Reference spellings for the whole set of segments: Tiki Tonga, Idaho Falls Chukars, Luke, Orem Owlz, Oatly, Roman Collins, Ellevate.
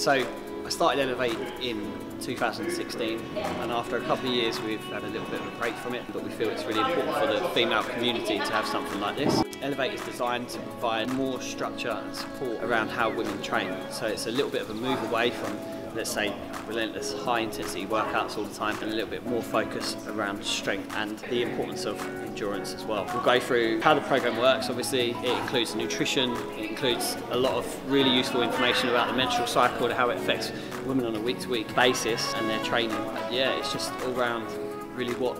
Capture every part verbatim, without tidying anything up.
So I started Ellevate in two thousand sixteen, and after a couple of years we've had a little bit of a break from it, but we feel it's really important for the female community to have something like this. Ellevate is designed to provide more structure and support around how women train, so it's a little bit of a move away from, let's say, relentless high intensity workouts all the time, and a little bit more focus around strength and the importance of endurance as well. We'll go through how the program works. Obviously it includes nutrition, it includes a lot of really useful information about the menstrual cycle and how it affects women on a week-to-week basis and their training. Yeah, it's just all round really what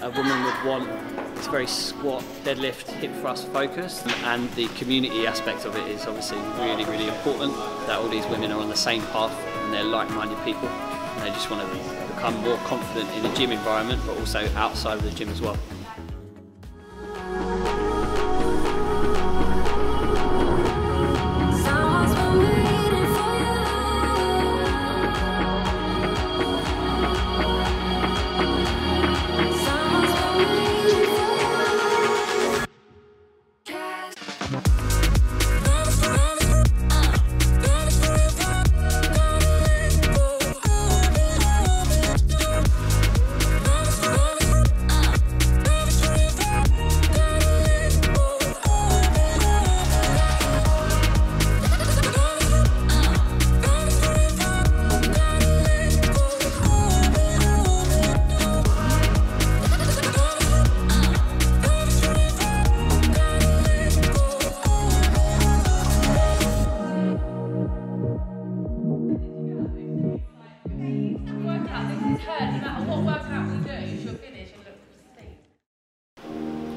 a woman would want. It's very squat, deadlift, hip thrust focused, and the community aspect of it is obviously really, really important, that all these women are on the same path and they're like-minded people, and they just want to become more confident in the gym environment but also outside of the gym as well.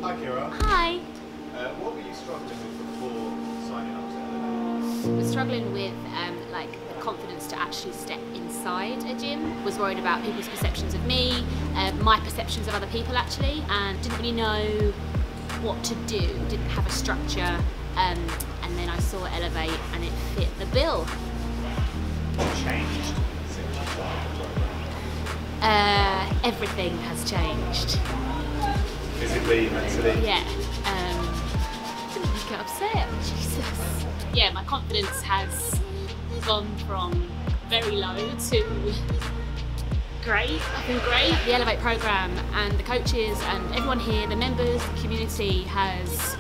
Hi, Kira. Hi. Uh, what were you struggling with before signing up to Ellevate? I was struggling with um, like the confidence to actually step inside a gym. Was worried about people's perceptions of me, uh, my perceptions of other people actually, and didn't really know what to do. Didn't have a structure, um, and then I saw Ellevate and it fit the bill. What changed since you started? Uh, everything has changed. Physically, mentally? Yeah. Um, didn't really get upset, Jesus. Yeah, my confidence has gone from very low to great. I've been great. The Ellevate programme and the coaches and everyone here, the members, the community has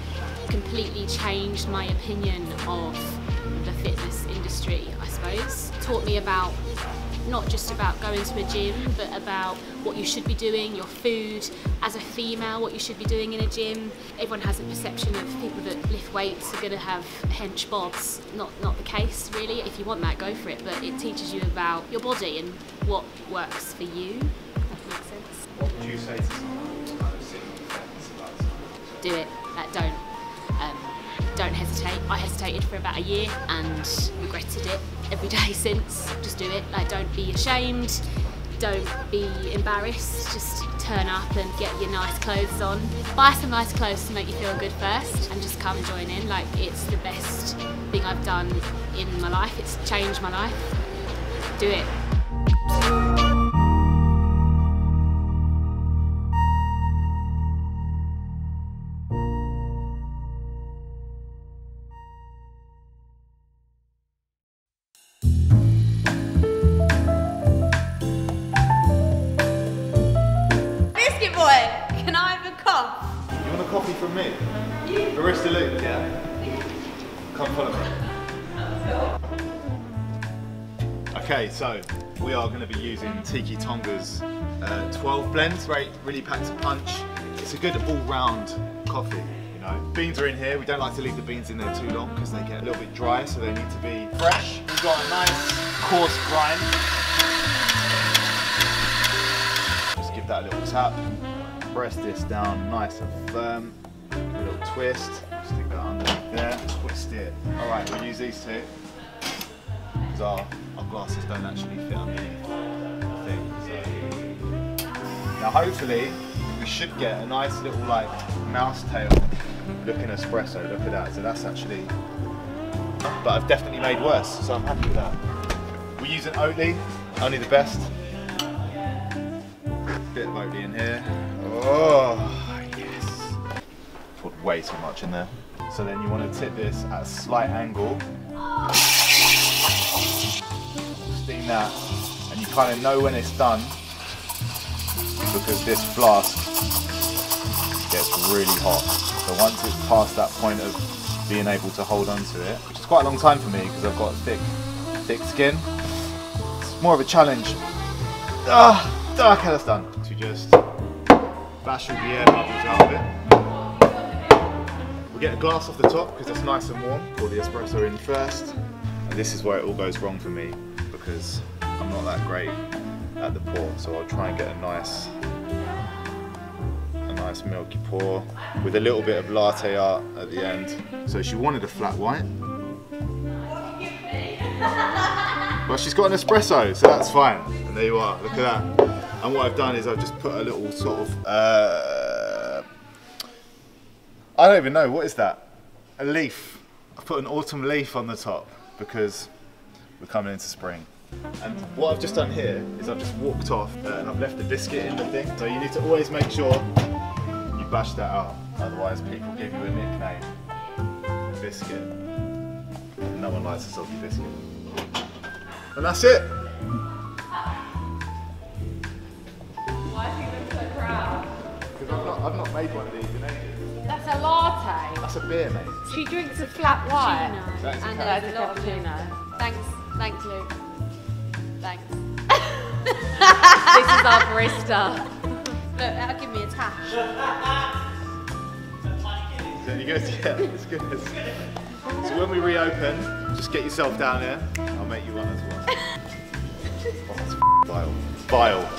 completely changed my opinion of the fitness industry, I suppose. Taught me about not just about going to a gym, but about what you should be doing, your food, as a female, what you should be doing in a gym. Everyone has a perception of people that lift weights are going to have hench bobs. Not, not the case, really. If you want that, go for it, but it teaches you about your body and what works for you. That makes sense. What would you say to someone who's kind of sitting on the fence about something? Do it. That don't. Um, don't hesitate. I hesitated for about a year and regretted it every day since. Just do it. Like, don't be ashamed, don't be embarrassed, just turn up and get your nice clothes on. Buy some nice clothes to make you feel good first and just come join in. Like, it's the best thing I've done in my life. It's changed my life. Do it. Can I have a cough? You want a coffee from me? Barista Luke, yeah? Come follow me. Okay, so we are going to be using Tiki Tonga's uh, twelve blends. Right, really packs a punch. It's a good all-round coffee, you know. Beans are in here. We don't like to leave the beans in there too long because they get a little bit dry, so they need to be fresh. We've got a nice coarse grind. Just give that a little tap. Press this down nice and firm, a little twist, stick that under there, twist it. Alright, we'll use these two, because our, our glasses don't actually fit underneath the thing. So. Now hopefully we should get a nice little like mouse tail looking espresso, look at that. So that's actually, but I've definitely made worse, so I'm happy with that. We're using Oatly, only the best. Bit of Oatly in here. Oh, yes. Put way too much in there. So then you want to tip this at a slight angle. doing that, and you kind of know when it's done because this flask gets really hot. So once it's past that point of being able to hold on to it, which is quite a long time for me because I've got thick, thick skin, it's more of a challenge. Ah, dark hell, it's done. To just bash all the air bubbles out of it. We'll get a glass off the top because it's nice and warm. Pour the espresso in first. And this is where it all goes wrong for me because I'm not that great at the pour, so I'll try and get a nice, a nice milky pour with a little bit of latte art at the end. So she wanted a flat white. Well, she's got an espresso, so that's fine. And there you are, look at that. And what I've done is I've just put a little sort of, uh, I don't even know, what is that? A leaf. I've put an autumn leaf on the top because we're coming into spring. And what I've just done here is I've just walked off uh, and I've left the biscuit in the thing. So you need to always make sure you bash that out, otherwise people give you a nickname, biscuit. And no one likes a salty biscuit. And that's it. Why do you look so proud? Because I've not, I've not made one of these in ages. That's a latte. That's a beer, mate. She drinks a flat white. And there's a lot of cappuccino. Thanks, thanks, Luke. Thanks. This is our barista. Look, that'll give me a tap. Is that any good? Yeah, it's good. So when we reopen, just get yourself down there. I'll make you one as well. Oh, that's vile. Vile.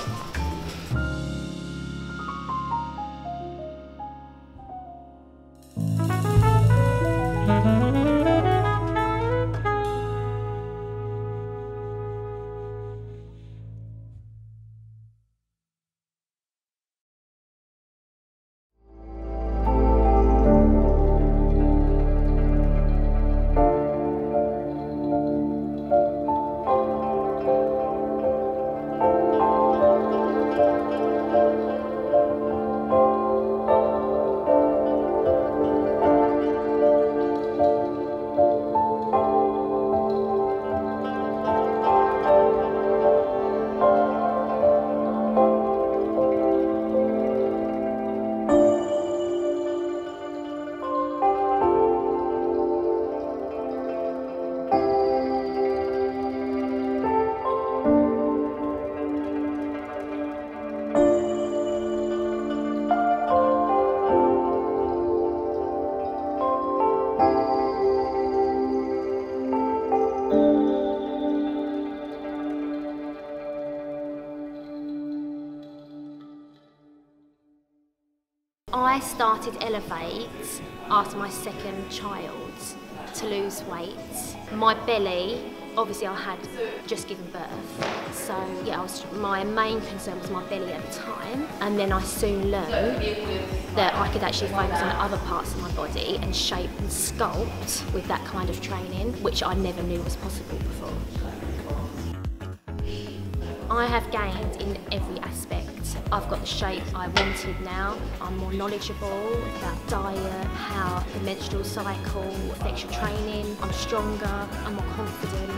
I started Ellevate after my second child to lose weight. My belly, obviously I had just given birth, so yeah, I was, my main concern was my belly at the time, and then I soon learned that I could actually focus on other parts of my body and shape and sculpt with that kind of training, which I never knew was possible before. I have gained in every aspect. I've got the shape I wanted now. I'm more knowledgeable about diet, how the menstrual cycle affects your training. I'm stronger, I'm more confident.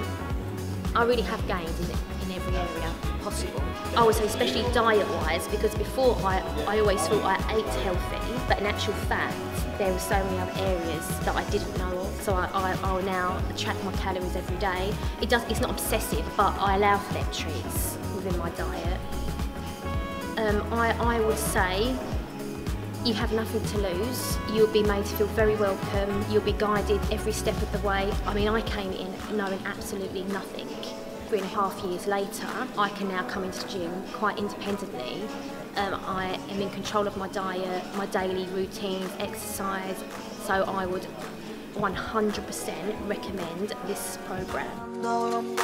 I really have gained in, in every area possible. I would say especially diet-wise, because before I, I always thought I ate healthy, but in actual fact, there were so many other areas that I didn't know of. So I, I, I'll now track my calories every day. It does, it's not obsessive, but I allow for them treats within my diet. Um, I, I would say you have nothing to lose. You'll be made to feel very welcome. You'll be guided every step of the way. I mean, I came in knowing absolutely nothing. Three and a half years later, I can now come into the gym quite independently. Um, I am in control of my diet, my daily routines, exercise. So I would one hundred percent recommend this program. No.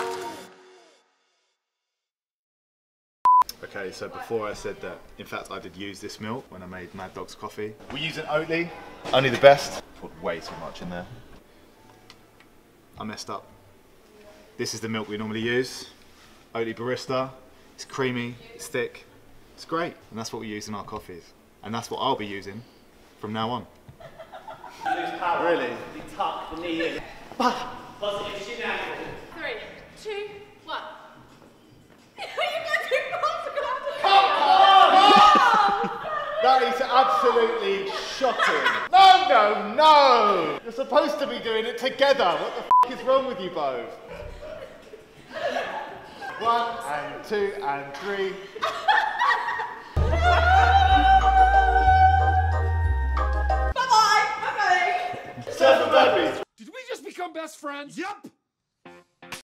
Okay, so before I said that, in fact I did use this milk when I made Mad Dog's coffee. We use an Oatly, only the best. Put way too much in there. I messed up. This is the milk we normally use. Oatly Barista, it's creamy, it's thick, it's great. And that's what we use in our coffees. And that's what I'll be using from now on. Really? Tuck the knee in. Positive shin angle. Three, two, one. Ellevate are absolutely shocking. No, no, no! You're supposed to be doing it together. What the f is wrong with you both? One and two and three. Bye bye, I'm going. Surf and burpees. Did we just become best friends? Yup.